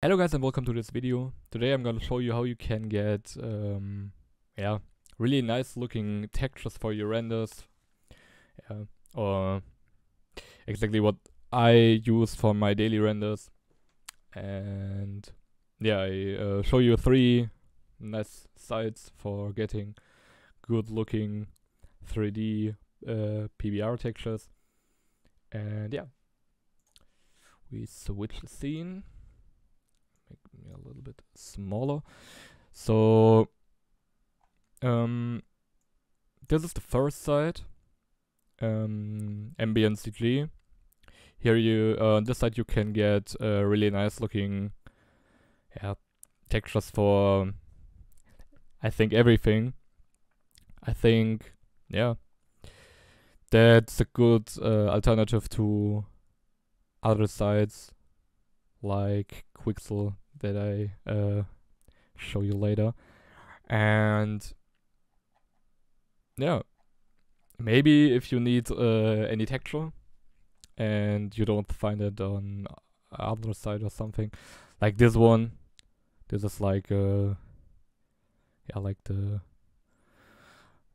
Hello guys and welcome to this video. Today I'm going to show you how you can get really nice looking textures for your renders, or exactly what I use for my daily renders. And yeah, I show you three nice sites for getting good looking 3D PBR textures. And yeah, we switch the scene. Make me a little bit smaller. So this is the first site, Ambient CG. Here you on this site you can get really nice looking textures for I think everything. I think that's a good alternative to other sites like Quixel that I show you later. And yeah, maybe if you need any texture and you don't find it on other side or something like this one, this is like like the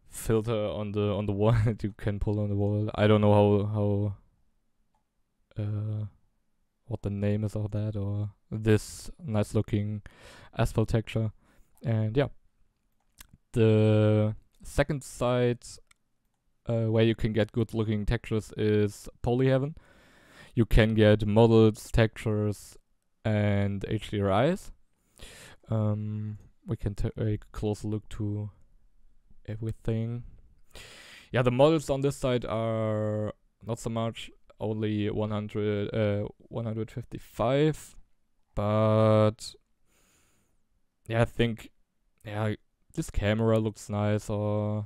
filter on the wall that you can pull on the wall. I don't know how what the name is of that, or this nice looking asphalt texture. And yeah, the second site where you can get good looking textures is Poly Heaven. You can get models, textures and HDRIs. We can take a closer look to everything. Yeah, the models on this side are not so much, only 155, but yeah, I think this camera looks nice, or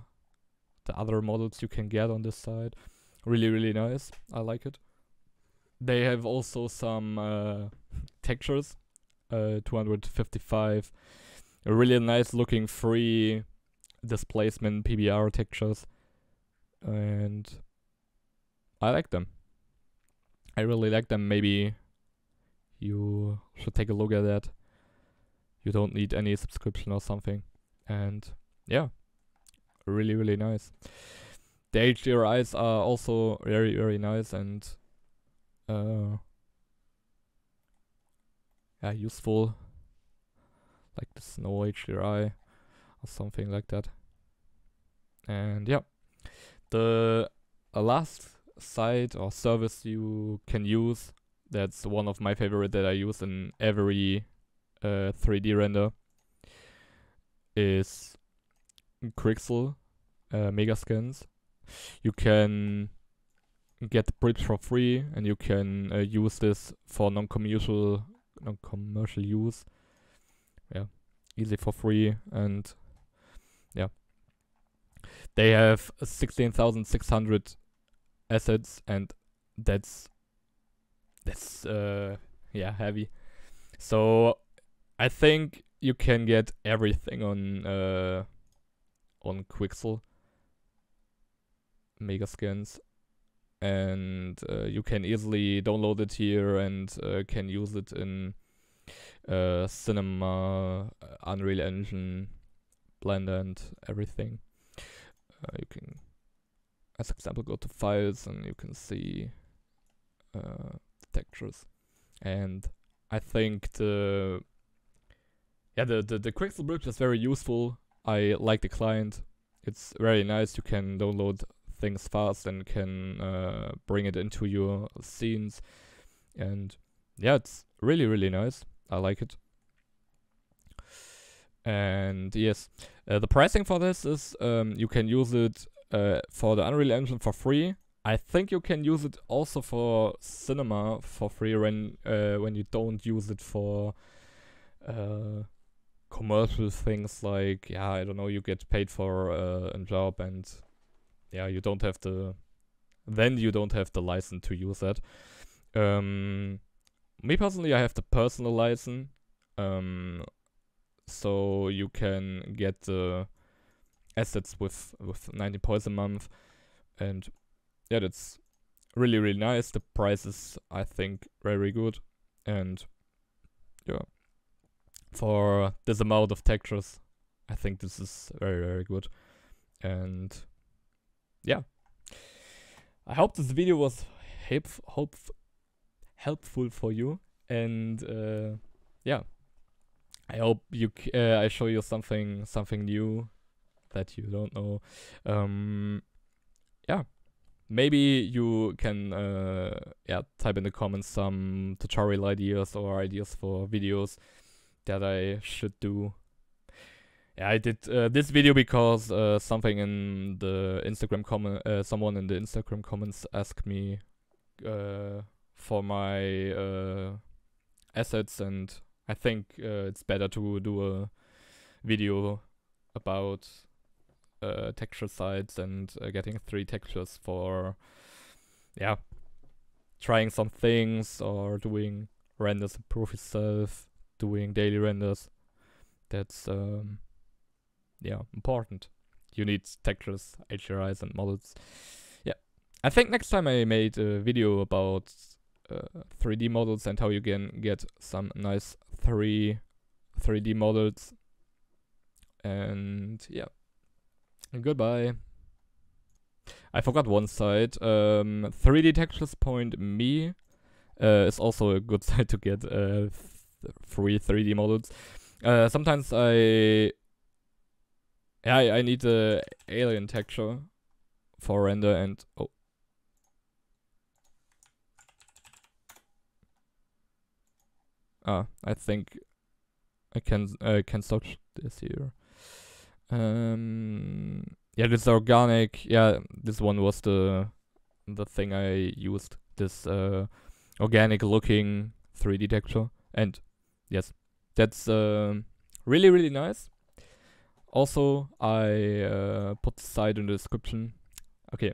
the other models you can get on this side, really nice. I like it. They have also some textures, 255, really nice looking free displacement PBR textures, and I like them. I really like them. Maybe you should take a look at that. You don't need any subscription or something. And yeah, really nice. The HDRIs are also very nice and useful. Like the snow HDRI or something like that. And yeah, the last site or service you can use, that's one of my favorite that I use in every 3D render, is Quixel, Megascans. You can get the bridge for free and you can use this for non-commercial use. Yeah, easy for free. And yeah, they have 16,600 assets, and that's heavy. So I think you can get everything on Quixel, Megascans, and you can easily download it here and can use it in Cinema, Unreal Engine, Blender and everything. You can, as example, go to files and you can see textures. And I think the Quixel bridge is very useful. I like the client. It's very nice. You can download things fast and can bring it into your scenes. And yeah, it's really nice. I like it. And yes, the pricing for this is you can use it for the Unreal Engine for free. I think you can use it also for Cinema for free when you don't use it for commercial things, like I don't know, you get paid for a job and you don't have the license to use that. Me personally, I have the personal license, so you can get the assets with 90 points a month. And yeah, that's really nice. The price is, I think, very good, and yeah, for this amount of textures, I think this is very, very good. And yeah, I hope this video was helpful for you. And yeah, I hope you I show you something new that you don't know. Yeah, maybe you can yeah, type in the comments some tutorial ideas or ideas for videos that I should do. Yeah, I did this video because something in the Instagram comment, someone in the Instagram comments asked me for my assets, and I think it's better to do a video about texture sites and getting 3 textures for, yeah, trying some things or doing renders, improve yourself, doing daily renders. That's yeah, important. You need textures, HRIs and models. Yeah, I think next time I made a video about 3D models and how you can get some nice 3D models. And yeah, goodbye. I forgot one site. 3dtextures.me is also a good site to get free 3D models. Sometimes I need a alien texture for render, and oh, I think I can search this here. Yeah, this organic. Yeah, this one was the thing I used. This organic looking 3D texture, and yes, that's really, really nice. Also, I put the site in the description. Okay.